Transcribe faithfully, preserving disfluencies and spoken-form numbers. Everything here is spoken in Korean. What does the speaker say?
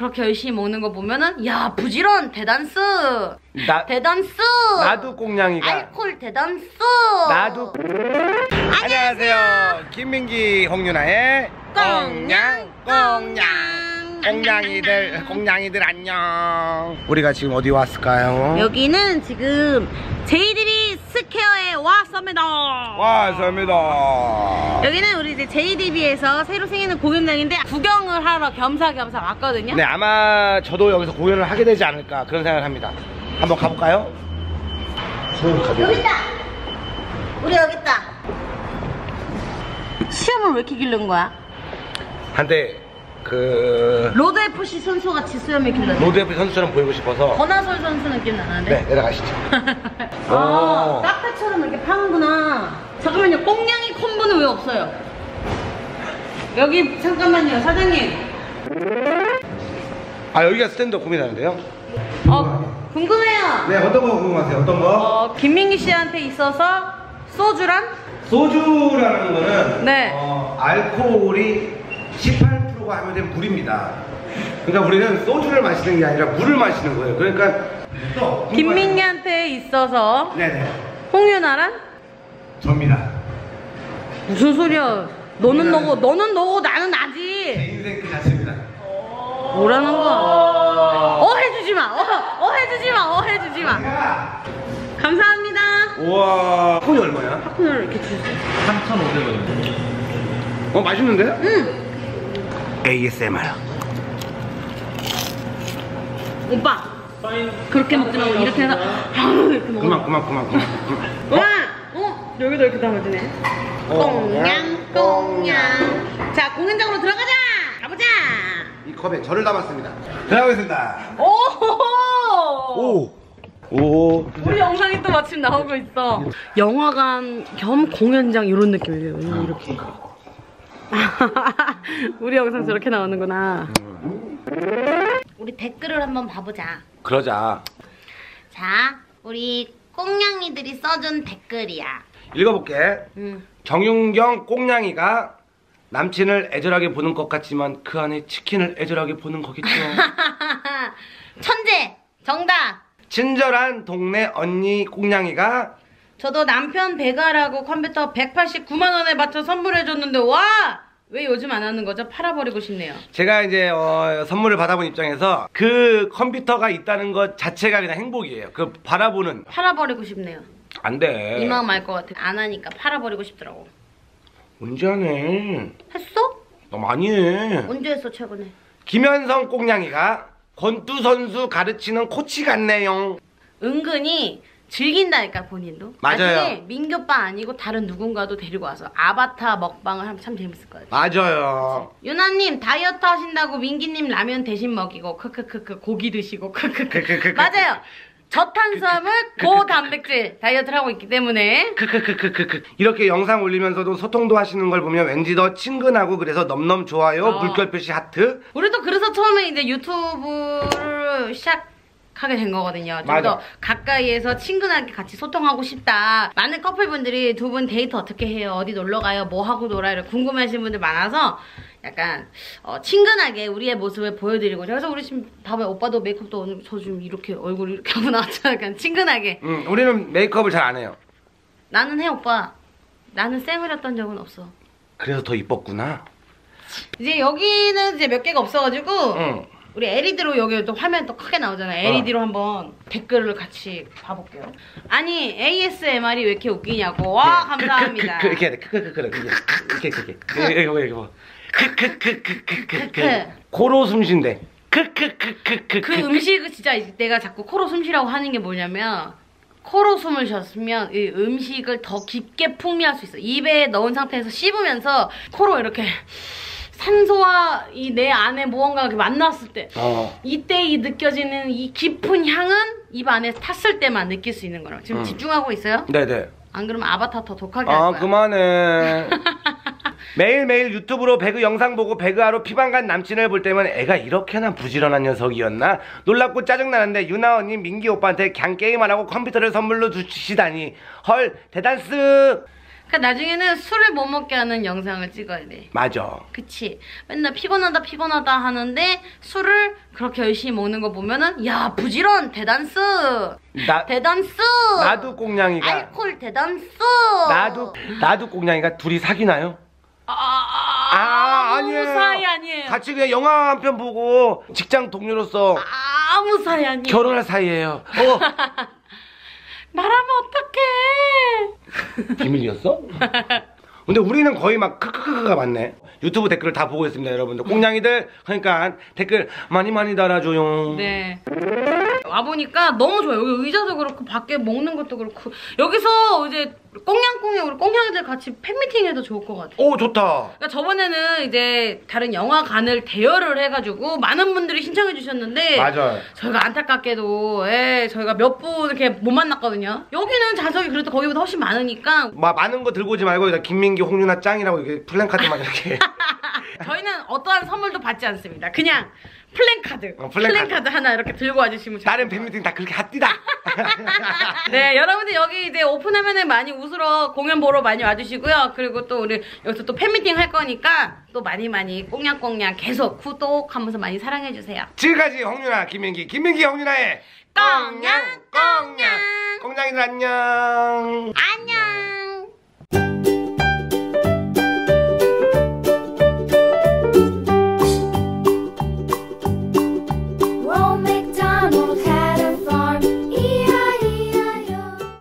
그렇게 열심히 먹는 거 보면은 야 부지런 대단스 나, 대단스 나도 꽁냥이가 알콜 대단스 나도 안녕하세요 김민기 홍윤화의 꽁냥꽁냥 꽁냥이들, 꽁냥이들 안녕. 우리가 지금 어디 왔을까요? 여기는 지금 제이디비 스퀘어에 왔습니다. 왔습니다. 여기는 우리 이제 제이디비에서 새로 생기는 공연장인데 구경을 하러 겸사겸사 왔거든요. 네, 아마 저도 여기서 공연을 하게 되지 않을까 그런 생각을 합니다. 한번 가볼까요? 여기 있다. 우리 여기 있다. 시험을 왜 이렇게 길른 거야? 한데. 그 로드에프씨 선수가 지수염이 길렀어요. 로드에프씨 선수처럼 보이고 싶어서. 권하솔 선수는 기억나는데. 네, 내려가시죠. 아, 카페처럼 이렇게 파는구나. 잠깐만요, 꽁냥이 콤보는 왜 없어요? 여기 잠깐만요, 사장님. 아, 여기가 스탠드업 고민하는데요? 어, 궁금해요. 네, 어떤 거 궁금하세요? 어떤 거? 어, 김민기 씨한테 있어서 소주란? 소주라는 거는 네. 어, 알코올이 십팔 퍼센트 하면 되면 물입니다. 그러니까 우리는 소주를 마시는 게 아니라 물을 마시는 거예요. 그러니까 또 김민기한테 있어서 네네. 홍윤아란? 접니다. 무슨 소리야? 너는 너고 너는 너고 나는 나지. 제 인생 그 자체입니다. 뭐라는 거야? 어 해주지 마. 어, 어 해주지 마. 어 해주지 마. 감사합니다. 우와. 팝콘이 얼마야? 팝콘을 이렇게 주세요. 삼천오백 원. 어 맛있는데요? 응. 에이에스엠알 오빠 파인. 그렇게 먹지 말고 이렇게 해서 아우 이렇게 먹어. 그만 그만 그만 그만. 와! 어? 여기도 이렇게 담아주네. 꽁냥꽁냥. 자 공연장으로 들어가자. 가보자. 이 컵에 저를 담았습니다. 들어가겠습니다. 오호. 오. 오. 우리 영상이 또 마침 나오고 있어. 영화관 겸 공연장 이런 느낌이에요. 이렇게. 우리 영상 저렇게 나오는구나. 우리 댓글을 한번 봐보자. 그러자. 자, 우리 꽁냥이들이 써준 댓글이야. 읽어볼게. 응. 정윤경 꽁냥이가 남친을 애절하게 보는 것 같지만 그 안에 치킨을 애절하게 보는 거겠죠. 천재! 정답! 친절한 동네 언니 꽁냥이가 저도 남편 배가라고 컴퓨터 백팔십구만 원에 맞춰 선물해줬는데 와! 왜 요즘 안 하는 거죠? 팔아버리고 싶네요. 제가 이제 어, 선물을 받아본 입장에서 그 컴퓨터가 있다는 것 자체가 그냥 행복이에요. 그 바라보는. 팔아버리고 싶네요. 안 돼. 이 마음 알 것 같아. 안 하니까 팔아버리고 싶더라고. 언제 하네? 했어? 나 많이 해. 언제 했어 최근에? 김현성 꽁냥이가 권투 선수 가르치는 코치 같네요. 은근히 즐긴다니까 본인도. 맞아요. 나중에 민규 오빠 아니고 다른 누군가도 데리고 와서 아바타 먹방을 하면 참 재밌을 것 같아요. 맞아요. 유나님 다이어트 하신다고 민기님 라면 대신 먹이고 크크크크 고기 드시고 크크크크 맞아요. 저탄수화물 고단백질 다이어트를 하고 있기 때문에 크크크크크 이렇게 영상 올리면서도 소통도 하시는 걸 보면 왠지 더 친근하고 그래서 넘넘 좋아요 어. 물결 표시 하트. 우리도 그래서 처음에 이제 유튜브를 시작. 하게 된 거거든요. 좀 더 가까이에서 친근하게 같이 소통하고 싶다. 많은 커플분들이 두 분 데이트 어떻게 해요? 어디 놀러가요? 뭐 하고 놀아요? 궁금해하시는 분들 많아서 약간 어, 친근하게 우리의 모습을 보여드리고 그래서 우리 지금 다음에 오빠도 메이크업도 오늘 저 좀 이렇게 얼굴 이렇게 하고 나왔잖아. 약간 친근하게. 음, 우리는 메이크업을 잘 안 해요. 나는 해 오빠. 나는 쌩을 했던 적은 없어. 그래서 더 이뻤구나. 이제 여기는 이제 몇 개가 없어가지고 응. 우리 엘이디로 여기 또 화면 또 크게 나오잖아요. 엘이디로 어. 한번 댓글을 같이 봐볼게요. 아니 에이에스엠알이 왜 이렇게 웃기냐고. 와 감사합니다. 그, 그, 그, 이렇게 해야 돼. 크크크크 이렇게 이렇게 이렇게 이거 이거 크크크크크크크 코로 숨 쉰대. 크크크크크 그 음식은 진짜 내가 자꾸 코로 숨 쉬라고 하는 게 뭐냐면 코로 숨을 쉬었으면 이 음식을 더 깊게 풍미할 수 있어. 입에 넣은 상태에서 씹으면서 코로 이렇게 산소와 이 내 안에 무언가가 만났을 때 어. 이때 이 느껴지는 이 깊은 향은 입 안에 탔을 때만 느낄 수 있는 거라고. 지금 음. 집중하고 있어요? 네네. 안 그러면 아바타 더 독하게 아, 할 거야. 아 그만해. 매일매일 유튜브로 배그 영상 보고 배그하러 피방 간 남친을 볼 때면 애가 이렇게나 부지런한 녀석이었나? 놀랍고 짜증나는데 유나 언니 민기 오빠한테 그냥 게임 안 하고 컴퓨터를 선물로 주시다니 헐 대단스. 그러니까 나중에는 술을 못 먹게 하는 영상을 찍어야 돼. 맞아. 그치. 맨날 피곤하다 피곤하다 하는데 술을 그렇게 열심히 먹는 거 보면은 야 부지런 대단스. 나 대단스. 나도 꽁냥이가. 알코올 대단스. 나도 나도 꽁냥이가 둘이 사귀나요? 아, 아, 아, 아 아니에요. 아무 사이 아니에요. 같이 그냥 영화 한 편 보고 직장 동료로서 아, 아무 사이 아니에요. 결혼할 사이예요. 어. 말하면 어떡해. 비밀이었어? 근데 우리는 거의 막 크크크크가 많네. 유튜브 댓글을 다 보고 있습니다 여러분들. 꽁냥이들 그러니까 댓글 많이 많이 달아줘요. 네. 와보니까 너무 좋아요. 여기 의자도 그렇고 밖에 먹는 것도 그렇고 여기서 이제 꽁냥꽁냥 우리 꽁냥이들 같이 팬미팅 해도 좋을 것 같아요. 오 좋다. 그러니까 저번에는 이제 다른 영화관을 대여를 해가지고 많은 분들이 신청해 주셨는데 맞아요. 저희가 안타깝게도 예, 저희가 몇 분 이렇게 못 만났거든요. 여기는 좌석이 그래도 거기보다 훨씬 많으니까 마, 많은 거 들고 오지 말고 일단 김민기 홍윤화 짱이라고 이렇게 플랜카드만 이렇게 저희는 어떠한 선물도 받지 않습니다. 그냥 플랜카드. 어, 플랜 플랜카드 하나 이렇게 들고 와주시면 좋겠어요. 다른 팬미팅 다 그렇게 핫띠다. 네, 여러분들 여기 이제 오픈하면은 많이 웃으러 공연 보러 많이 와주시고요. 그리고 또 우리 여기서 또 팬미팅 할 거니까 또 많이 많이 꽁냥꽁냥 계속 구독하면서 많이 사랑해주세요. 지금까지 홍윤화, 김민기, 김민기, 홍윤화의 꽁냥꽁냥. 꽁냥이들 안녕. 안녕.